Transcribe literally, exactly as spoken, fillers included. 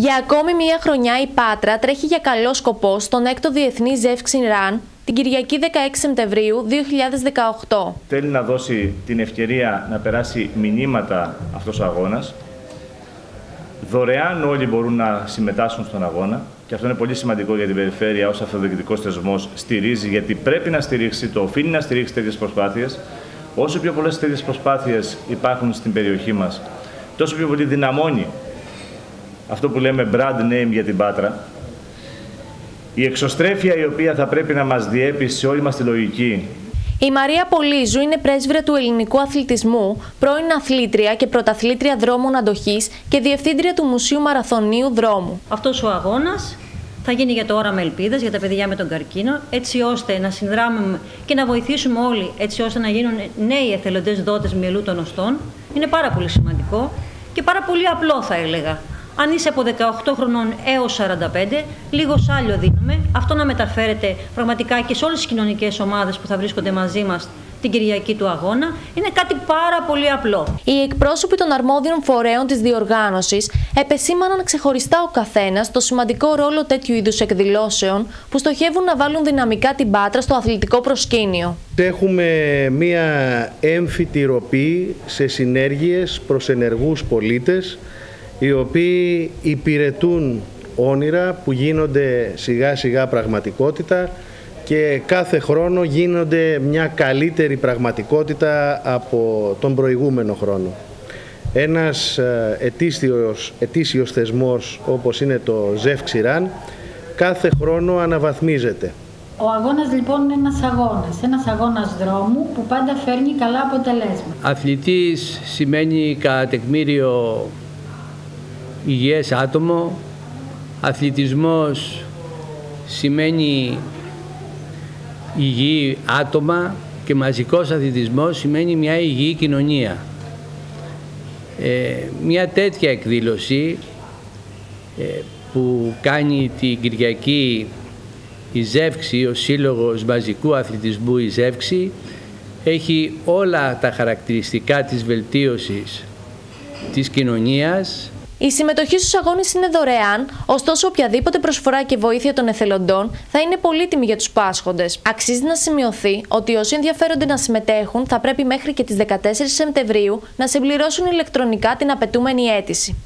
Για ακόμη μία χρονιά η Πάτρα τρέχει για καλό σκοπό στον έκτο Διεθνή Ζεύξη Ραν την Κυριακή δεκαέξι Σεπτεμβρίου δύο χιλιάδες δεκαοκτώ. Θέλει να δώσει την ευκαιρία να περάσει μηνύματα αυτός ο αγώνας. Δωρεάν όλοι μπορούν να συμμετάσχουν στον αγώνα και αυτό είναι πολύ σημαντικό για την περιφέρεια ως αυτοδιοικητικός θεσμός στηρίζει, γιατί πρέπει να στηρίξει, το οφείλει να στηρίξει τέτοιες προσπάθειες. Όσο πιο πολλές τέτοιες προσπάθειες υπάρχουν στην περιοχή μας, τόσο πιο πολύ δυναμώνει αυτό που λέμε brand name για την Πάτρα. Η εξωστρέφεια η οποία θα πρέπει να μας διέπει σε όλη μας τη λογική. Η Μαρία Πολύζου είναι πρέσβυρα του ελληνικού αθλητισμού, πρώην αθλήτρια και πρωταθλήτρια δρόμων αντοχής και διευθύντρια του Μουσείου Μαραθωνίου Δρόμου. Αυτός ο αγώνας θα γίνει για το όραμα ελπίδας, για τα παιδιά με τον καρκίνο, έτσι ώστε να συνδράμουμε και να βοηθήσουμε όλοι, έτσι ώστε να γίνουν νέοι εθελοντές δότες μυελού των οστών. Είναι πάρα πολύ σημαντικό και πάρα πολύ απλό, θα έλεγα. Αν είσαι από δεκαοκτώ χρονών έως σαράντα πέντε, λίγο σάλιο δίνουμε. Αυτό να μεταφέρεται πραγματικά και σε όλες τις κοινωνικές ομάδες που θα βρίσκονται μαζί μας την Κυριακή του αγώνα. Είναι κάτι πάρα πολύ απλό. Οι εκπρόσωποι των αρμόδιων φορέων της διοργάνωσης επεσήμαναν ξεχωριστά ο καθένας το σημαντικό ρόλο τέτοιου είδους εκδηλώσεων που στοχεύουν να βάλουν δυναμικά την Πάτρα στο αθλητικό προσκήνιο. Έχουμε μία έμφυτη ροπή σε συνέργειες προς ενεργούς πολίτες, οι οποίοι υπηρετούν όνειρα που γίνονται σιγά σιγά πραγματικότητα και κάθε χρόνο γίνονται μια καλύτερη πραγματικότητα από τον προηγούμενο χρόνο. Ένας ετήσιος, ετήσιος θεσμός όπως είναι το Ζεύξη Ραν κάθε χρόνο αναβαθμίζεται. Ο αγώνας λοιπόν είναι ένας αγώνας, ένας αγώνας δρόμου που πάντα φέρνει καλά αποτελέσματα. Αθλητής σημαίνει κατά τεκμήριο υγιές άτομο, αθλητισμός σημαίνει υγιή άτομα και μαζικός αθλητισμός σημαίνει μια υγιή κοινωνία. Ε, μια τέτοια εκδήλωση ε, που κάνει την Κυριακή η Ζεύξη, ο Σύλλογος Μαζικού Αθλητισμού η Ζεύξη, έχει όλα τα χαρακτηριστικά της βελτίωσης της κοινωνίας. Η συμμετοχή στους αγώνες είναι δωρεάν, ωστόσο οποιαδήποτε προσφορά και βοήθεια των εθελοντών θα είναι πολύτιμη για τους πάσχοντες. Αξίζει να σημειωθεί ότι όσοι ενδιαφέρονται να συμμετέχουν θα πρέπει μέχρι και τις δεκατέσσερις Σεπτεμβρίου να συμπληρώσουν ηλεκτρονικά την απαιτούμενη αίτηση.